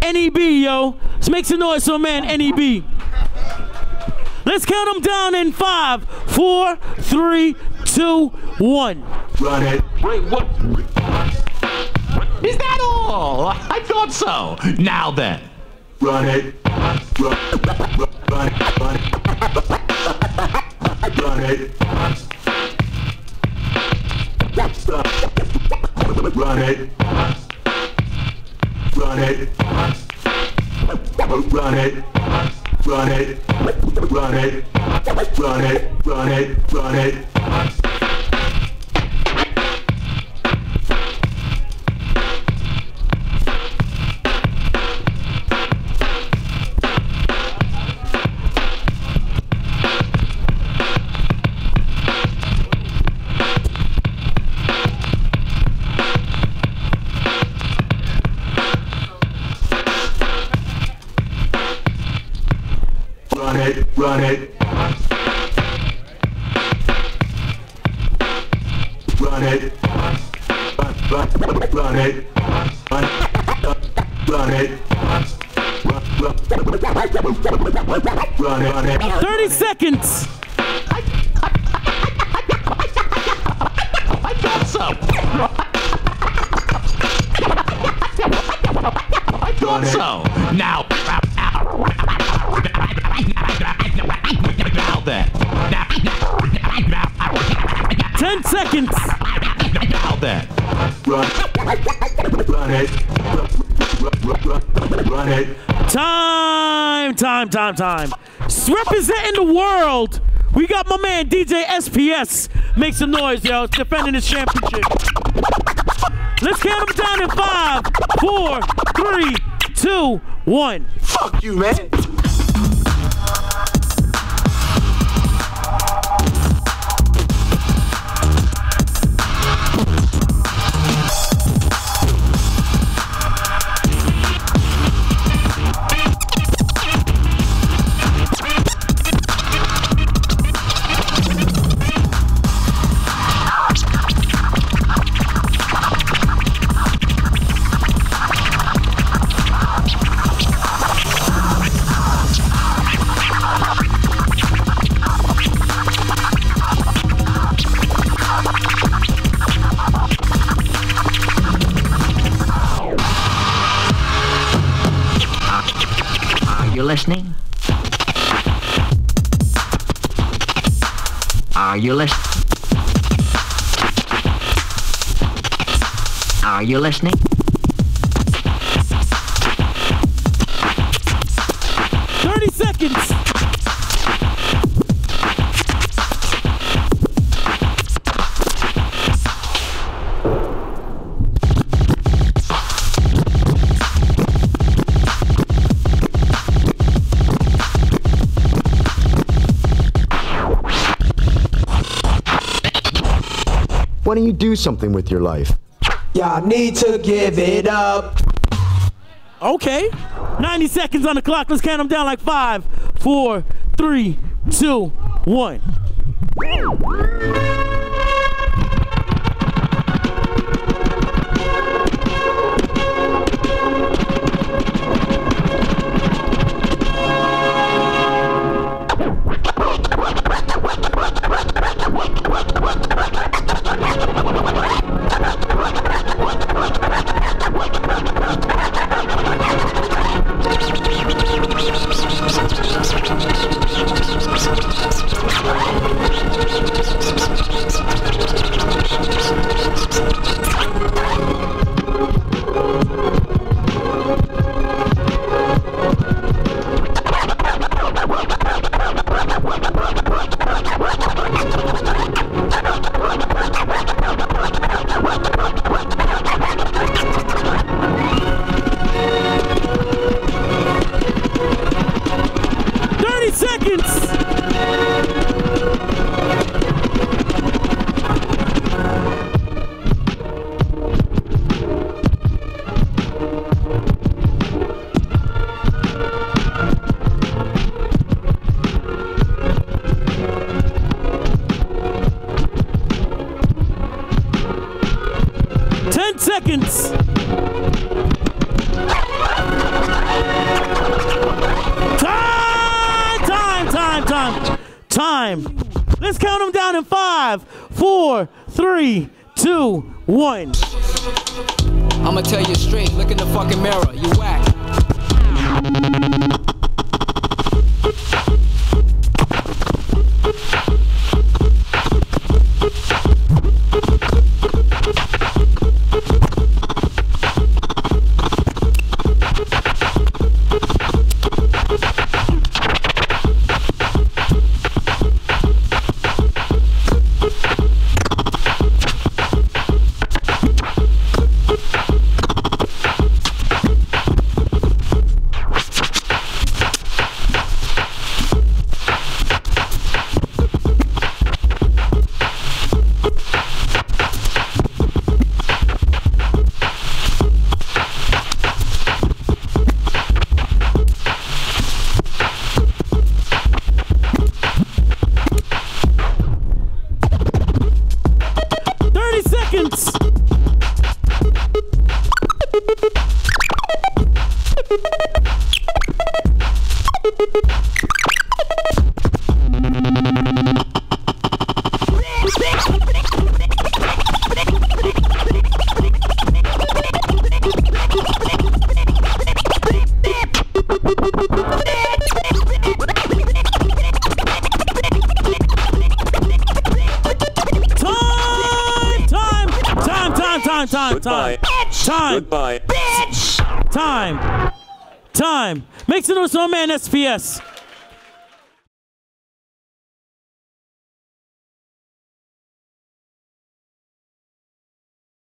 NEB, yo. Let's make some noise for a man, NEB. Let's count them down in 5, 4, 3, 2, 1. Run it. Wait, what? Is that all? I thought so. Now then. Run it. Run it. Run it. 30 seconds. I thought so. I thought so. Now. That. 10 seconds. That. Run it. Time. Representing the world. We got my man DJ SPS. Make some noise, yo. It's defending his championship. Let's count him down in 5, 4, 3, 2, 1. Fuck you, man. Are you listening? Why don't you do something with your life? Y'all need to give it up. Okay. 90 seconds on the clock. Let's count them down like 5, 4, 3, 2, 1. Seconds. Let's count them down in 5, 4, 3, 2, 1. I'ma tell you straight, look in the fucking mirror, you whack. Time. Make some noise for my man SPS.